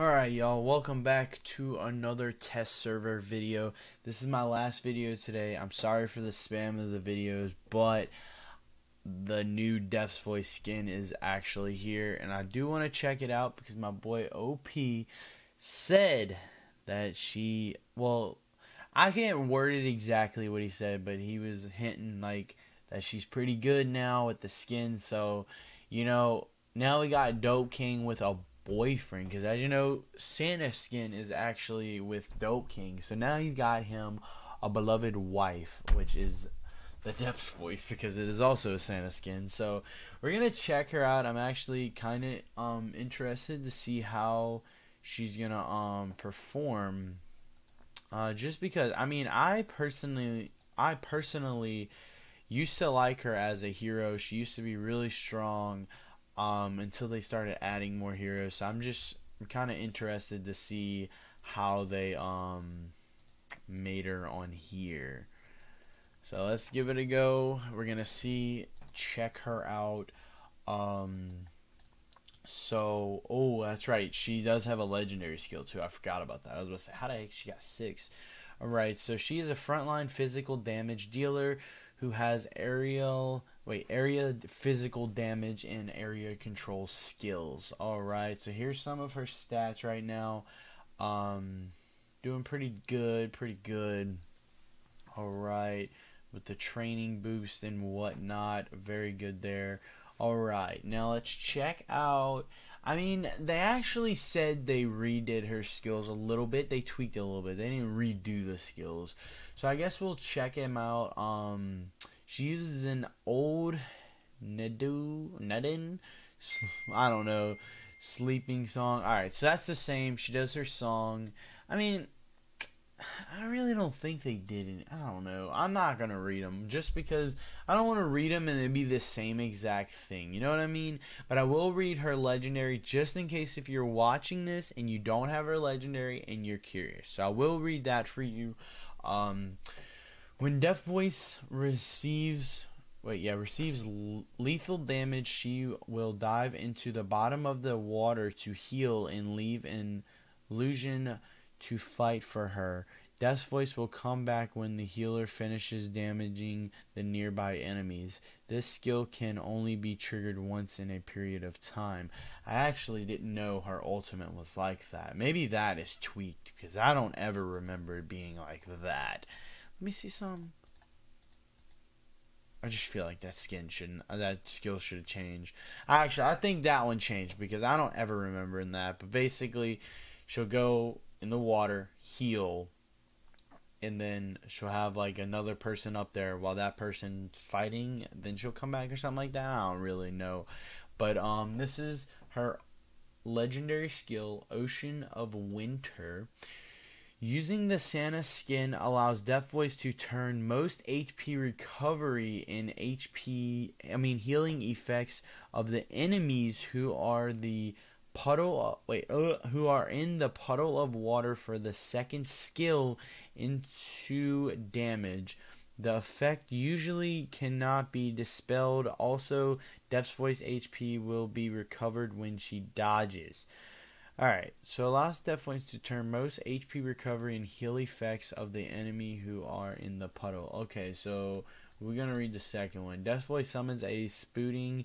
Alright y'all, welcome back to another test server video. This is my last video today. I'm sorry for the spam of the videos, but the new Depths Voice skin is actually here. And I do want to check it out because my boy OP said that she, well, I can't word it exactly what he said, but he was hinting like that she's pretty good now with the skin. So, you know, now we got Dope King with a boyfriend, because as you know, Santa's skin is actually with Dope King, so now he's got him a beloved wife, which is the Depths Voice, because it is also a Santa skin. So we're gonna check her out. I'm actually kind of interested to see how she's gonna perform, just because I mean I personally used to like her as a hero. She used to be really strong until they started adding more heroes. So I'm just kind of interested to see how they made her on here. So let's give it a go. We're gonna see, check her out. Oh, that's right, she does have a legendary skill too. I forgot about that. I was about to say, how the heck she got 6? All right, so she is a frontline physical damage dealer who has area physical damage and area control skills. Alright, so here's some of her stats right now. Doing pretty good. Alright, with the training boost and whatnot, very good there. Alright, now let's check out, I mean, they actually said they redid her skills a little bit. They tweaked it a little bit. They didn't redo the skills. So I guess we'll check him out. She uses an old Nedin, I don't know, sleeping song. Alright, so that's the same. She does her song. I mean, I really don't think they did it. I don't know. I'm not going to read them just because I don't want to read them and it'd be the same exact thing. You know what I mean? But I will read her legendary just in case if you're watching this and you don't have her legendary and you're curious. So I will read that for you. When Depths Voice receives lethal damage, she will dive into the bottom of the water to heal and leave an illusion to fight for her. Depths Voice will come back when the healer finishes damaging the nearby enemies. This skill can only be triggered once in a period of time. I actually didn't know her ultimate was like that. Maybe that is tweaked because I don't ever remember it being like that. Let me see some. I just feel like that skill should have changed. I think that one changed because I don't ever remember in that. But basically, she'll go in the water, heal, and then she'll have like another person up there while that person's fighting, then she'll come back or something like that. I don't really know, but this is her legendary skill, Ocean of Winter. Using the Santa skin allows Depths Voice to turn most HP recovery and healing effects of the enemies who are in the puddle of water for the second skill into damage. The effect usually cannot be dispelled. Also, Depths Voice HP will be recovered when she dodges. Alright, so allows Depths Voice to turn most HP recovery and heal effects of the enemy who are in the puddle. Okay, so we're going to read the second one. Depths Voice summons a spouting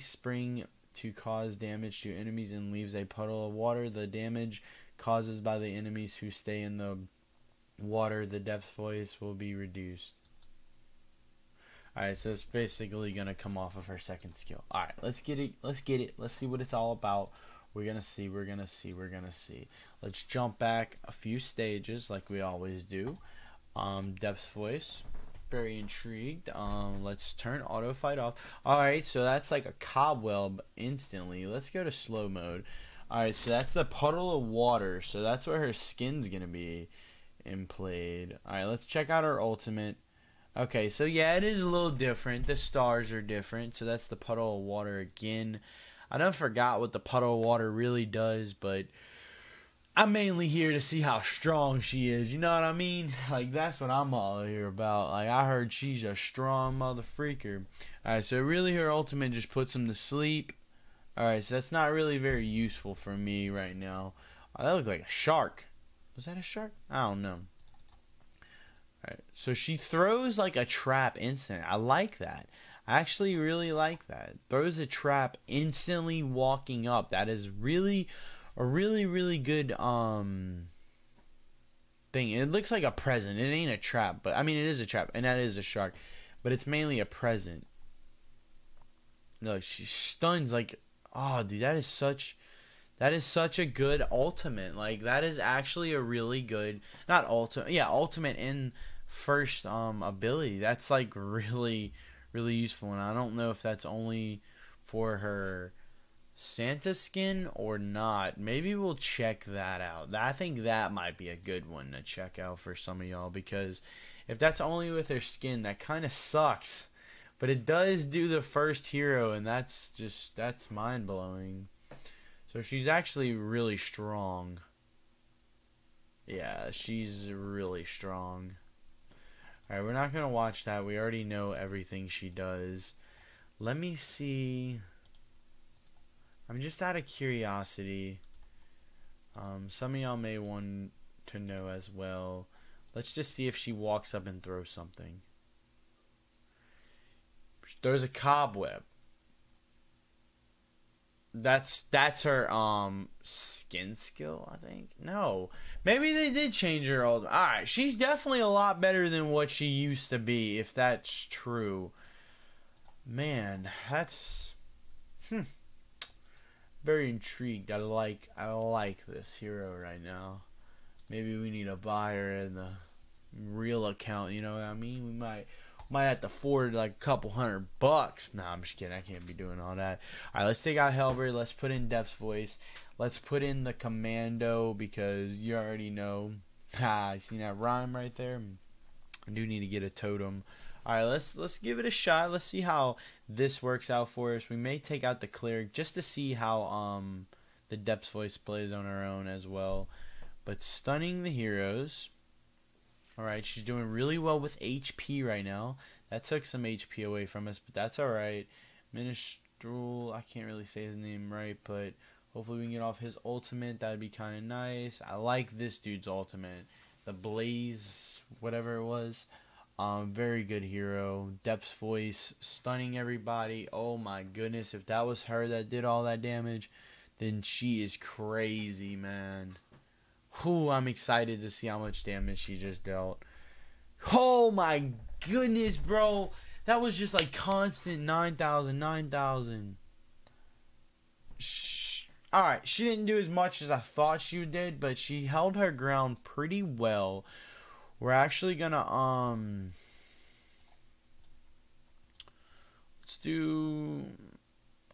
spring to cause damage to enemies and leaves a puddle of water. The damage causes by the enemies who stay in the water, the Depths Voice will be reduced. Alright, so it's basically gonna come off of her second skill. Alright, let's get it. Let's see what it's all about. We're gonna see. Let's jump back a few stages like we always do. Depths Voice. Very intrigued. Let's turn auto fight off. Alright, so that's like a cobweb instantly. Let's go to slow mode. Alright, so that's the puddle of water, so that's where her skin's gonna be implayed. Alright, let's check out her ultimate. Okay, so yeah, it is a little different. The stars are different, so that's the puddle of water again. I done forgot what the puddle of water really does, but I'm mainly here to see how strong she is, you know what I mean? Like, that's what I'm all here about. Like, I heard she's a strong mother freaker. Alright, so really her ultimate just puts him to sleep. Alright, so that's not really very useful for me right now. Oh, that looked like a shark. Was that a shark? I don't know. Alright, so she throws like a trap instant. I like that. I actually really like that. Throws a trap instantly walking up. That is really a really good thing. It looks like a present. It ain't a trap, but I mean it is a trap, and that is a shark, but it's mainly a present. Look, she stuns like, oh dude, that is such a good ultimate. Like that is actually a really good, not ultimate, yeah, ultimate in first ability. That's like really useful, and I don't know if that's only for her Santa skin or not. Maybe we'll check that out. I think that might be a good one to check out for some of y'all, because if that's only with her skin, that kind of sucks. But it does do the first hero, and that's just, that's mind-blowing. So she's actually really strong. Yeah, she's really strong. Alright, we're not going to watch that. We already know everything she does. Let me see. I'm just out of curiosity. Some of y'all may want to know as well. Let's just see if she walks up and throws something. She throws a cobweb. That's her skin skill, I think. No, maybe they did change her old. All right, she's definitely a lot better than what she used to be, if that's true. Man, that's very intrigued. I like this hero right now. Maybe we need to buy her in the real account. You know what I mean? We might have to forward like a couple $100. Nah, I'm just kidding. I can't be doing all that. All right, let's take out Halberd. Let's put in Depths Voice. Let's put in the Commando, because you already know. Ha, you seen that rhyme right there? I do need to get a totem. All right, let's give it a shot. Let's see how this works out for us. We may take out the Cleric just to see how the Depths Voice plays on her own as well. But stunning the heroes. Alright, she's doing really well with HP right now. That took some HP away from us, but that's alright. Ministrel, I can't really say his name right, but hopefully we can get off his ultimate. That would be kind of nice. I like this dude's ultimate. The Blaze, whatever it was. Very good hero. Depths Voice, stunning everybody. Oh my goodness, if that was her that did all that damage, then she is crazy, man. Ooh, I'm excited to see how much damage she just dealt. Oh my goodness, bro. That was just like constant 9,000, 9,000. Alright, she didn't do as much as I thought she did, but she held her ground pretty well. We're actually gonna, let's do...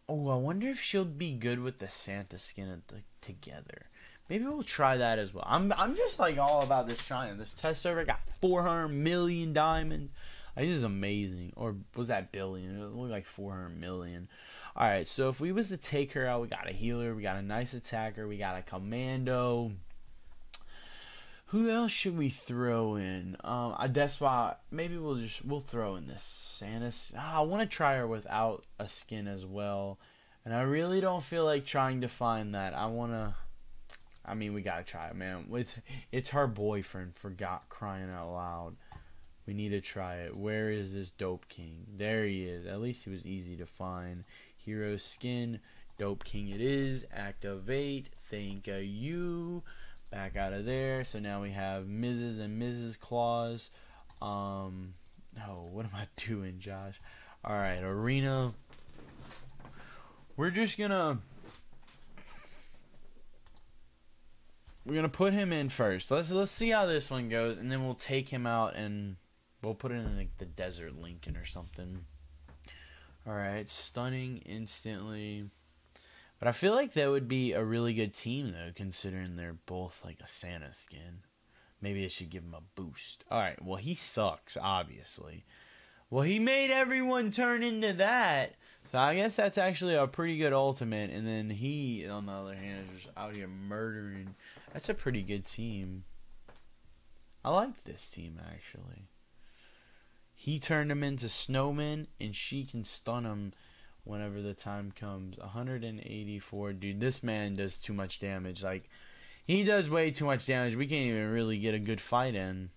Oh, I wonder if she'll be good with the Santa skin at the, together. Maybe we'll try that as well. I'm just like all about this trying. This test server got 400 million diamonds. Like, this is amazing. Or was that billion? It looked like 400 million. All right, so if we was to take her out, we got a healer, we got a nice attacker, we got a commando. Who else should we throw in? That's why maybe we'll throw in this Santa. I want to try her without a skin as well, and I really don't feel like trying to find that. I mean, we gotta try it, man. It's her boyfriend, for crying out loud. We need to try it. Where is this Dope King? There he is. At least he was easy to find. Hero skin, Dope King it is. Activate. Thank you. Back out of there. So now we have Mrs. and Mrs. Claus. Oh, what am I doing, Josh? All right, arena. We're just gonna. We're going to put him in first. Let's see how this one goes, and then we'll take him out, and we'll put it in like the Desert Lincoln or something. All right, stunning instantly. But I feel like that would be a really good team though, considering they're both like a Santa skin. Maybe I should give him a boost. All right, well, he sucks, obviously. Well, he made everyone turn into that. So I guess that's actually a pretty good ultimate. And then he, on the other hand, is just out here murdering. That's a pretty good team. I like this team, actually. He turned him into snowmen, and she can stun him whenever the time comes. 184, dude, this man does too much damage. Like, he does way too much damage. We can't even really get a good fight in.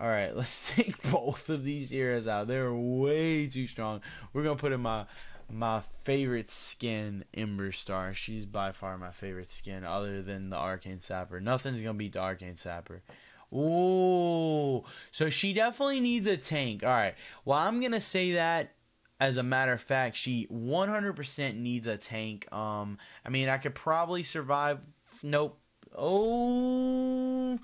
Alright, let's take both of these heroes out. They're way too strong. We're going to put in my favorite skin, Emberstar. She's by far my favorite skin other than the Arcane Sapper. Nothing's going to beat the Arcane Sapper. Ooh. So she definitely needs a tank. Alright, well, I'm going to say that as a matter of fact. She 100% needs a tank. I mean, I could probably survive. Nope. Oh...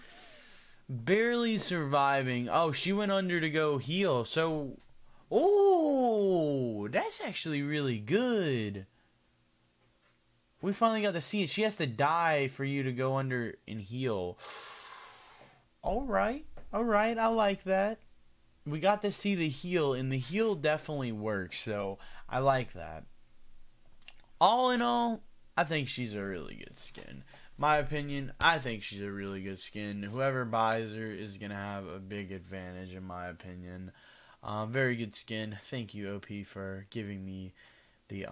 barely surviving. Oh, she went under to go heal. So, oh, that's actually really good. We finally got to see it. She has to die for you to go under and heal. All right, I like that. We got to see the heal, and the heal definitely works. So I like that. All in all, I think she's a really good skin. My opinion, I think she's a really good skin. Whoever buys her is going to have a big advantage, in my opinion. Very good skin. Thank you, OP, for giving me the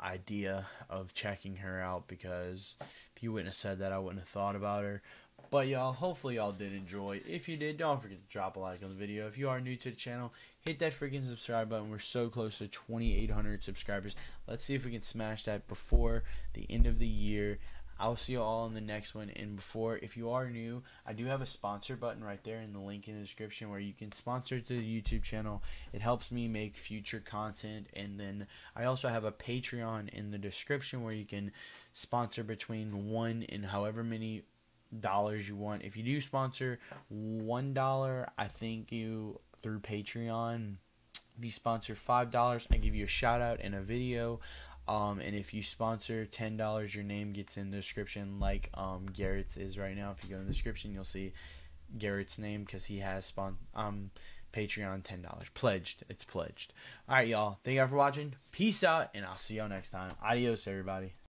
idea of checking her out, because if you wouldn't have said that, I wouldn't have thought about her. But, y'all, hopefully y'all did enjoy. If you did, don't forget to drop a like on the video. If you are new to the channel, hit that freaking subscribe button. We're so close to 2,800 subscribers. Let's see if we can smash that before the end of the year. I'll see you all in the next one. And before, if you are new, I do have a sponsor button right there in the link in the description where you can sponsor to the YouTube channel. It helps me make future content. And then I also have a Patreon in the description where you can sponsor between $1 and however many dollars you want. If you do sponsor $1, I thank you through Patreon. If you sponsor $5, I give you a shout out in a video. And if you sponsor $10, your name gets in the description, like Garrett's is right now. If you go in the description, you'll see Garrett's name because he has Patreon $10. Pledged. It's pledged. All right, y'all. Thank y'all for watching. Peace out, and I'll see y'all next time. Adios, everybody.